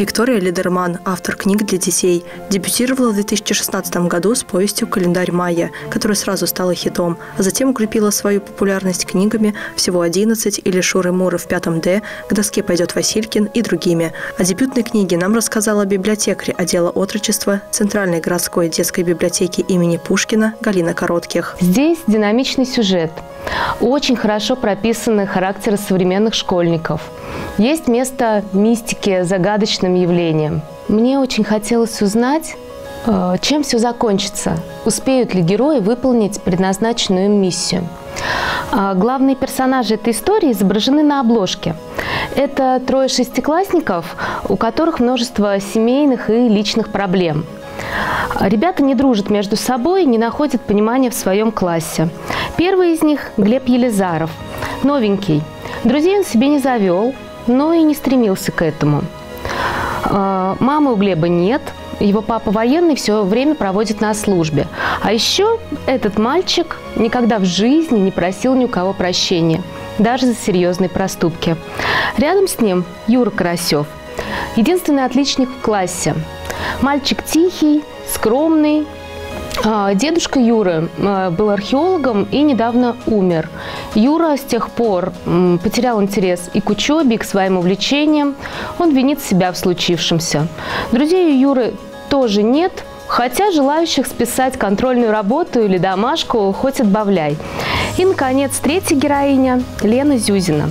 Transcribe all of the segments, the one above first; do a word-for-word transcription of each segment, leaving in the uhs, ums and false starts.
Виктория Ледерман, автор книг для детей, дебютировала в две тысячи шестнадцатом году с повестью «Календарь Майя», которая сразу стала хитом, а затем укрепила свою популярность книгами «Всего одиннадцать» или «Шуры Муры в пятом Д», «К доске пойдет Василькин» и другими. О дебютной книге нам рассказала библиотекарь отдела отрочества Центральной городской детской библиотеки имени Пушкина Галина Коротких. Здесь динамичный сюжет, очень хорошо прописаны характеры современных школьников. Есть место мистике, загадочным явлениям. Мне очень хотелось узнать, чем все закончится, успеют ли герои выполнить предназначенную им миссию. Главные персонажи этой истории изображены на обложке. Это трое шестиклассников, у которых множество семейных и личных проблем. Ребята не дружат между собой, не находят понимания в своем классе. Первый из них – Глеб Елизаров, новенький. Друзей он себе не завел, но и не стремился к этому. Мамы у Глеба нет, его папа военный, все время проводит на службе. А еще этот мальчик никогда в жизни не просил ни у кого прощения, даже за серьезные проступки. Рядом с ним Юра Карасев, единственный отличник в классе. Мальчик тихий, скромный. Дедушка Юры был археологом и недавно умер. Юра с тех пор потерял интерес и к учебе, и к своим увлечениям. Он винит себя в случившемся. Друзей у Юры тоже нет, хотя желающих списать контрольную работу или домашку хоть отбавляй. И, наконец, третья героиня – Лена Зюзина.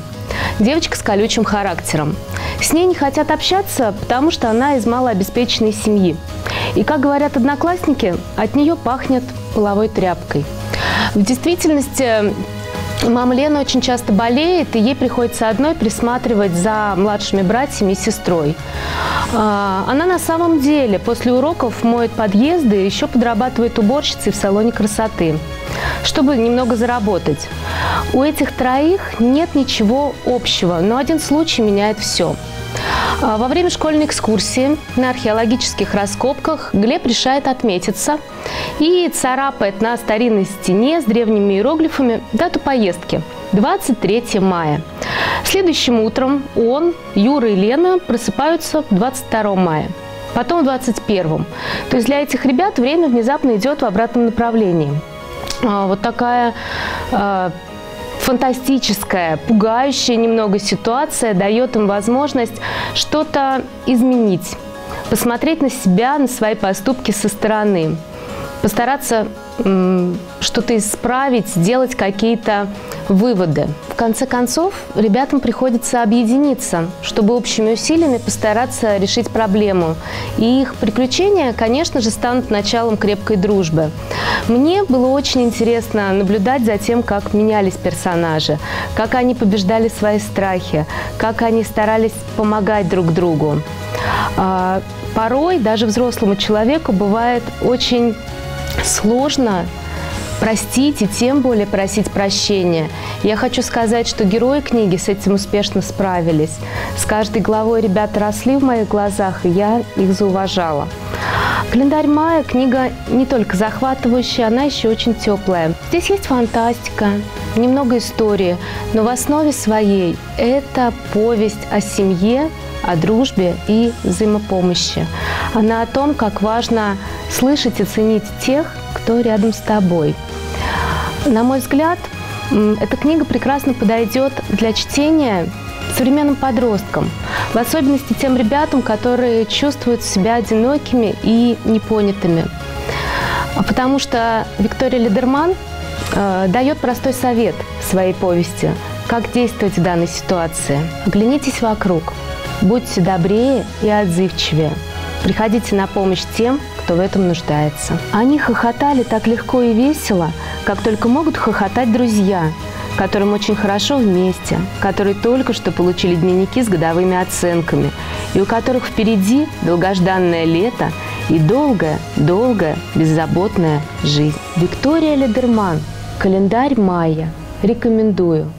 Девочка с колючим характером. С ней не хотят общаться, потому что она из малообеспеченной семьи. И, как говорят одноклассники, от нее пахнет половой тряпкой. В действительности, мама Лена очень часто болеет, и ей приходится одной присматривать за младшими братьями и сестрой. Она на самом деле после уроков моет подъезды и еще подрабатывает уборщицей в салоне красоты, чтобы немного заработать. У этих троих нет ничего общего, но один случай меняет все. Во время школьной экскурсии на археологических раскопках Глеб решает отметиться и царапает на старинной стене с древними иероглифами дату поездки – двадцать третье мая. Следующим утром он, Юра и Лена просыпаются двадцать второго мая, потом двадцать первого. То есть для этих ребят время внезапно идет в обратном направлении. Вот такая э, фантастическая, пугающая немного ситуация дает им возможность что-то изменить, посмотреть на себя, на свои поступки со стороны, постараться э, что-то исправить, сделать какие-то выводы. В конце концов, ребятам приходится объединиться, чтобы общими усилиями постараться решить проблему. И их приключения, конечно же, станут началом крепкой дружбы. Мне было очень интересно наблюдать за тем, как менялись персонажи, как они побеждали свои страхи, как они старались помогать друг другу. Порой даже взрослому человеку бывает очень сложно простить и тем более просить прощения. Я хочу сказать, что герои книги с этим успешно справились. С каждой главой ребята росли в моих глазах, и я их зауважала. «Календарь Майя» книга не только захватывающая, она еще очень теплая. Здесь есть фантастика, немного истории, но в основе своей это повесть о семье, о дружбе и взаимопомощи. Она о том, как важно слышать и ценить тех, кто рядом с тобой. На мой взгляд, эта книга прекрасно подойдет для чтения современным подросткам, в особенности тем ребятам, которые чувствуют себя одинокими и непонятыми. Потому что Виктория Ледерман э, дает простой совет в своей повести, как действовать в данной ситуации. Оглянитесь вокруг, будьте добрее и отзывчивее, приходите на помощь тем, кто в этом нуждается. Они хохотали так легко и весело, как только могут хохотать друзья, которым очень хорошо вместе, которые только что получили дневники с годовыми оценками и у которых впереди долгожданное лето и долгая-долгая беззаботная жизнь. Виктория Ледерман, «Календарь Майя». Рекомендую.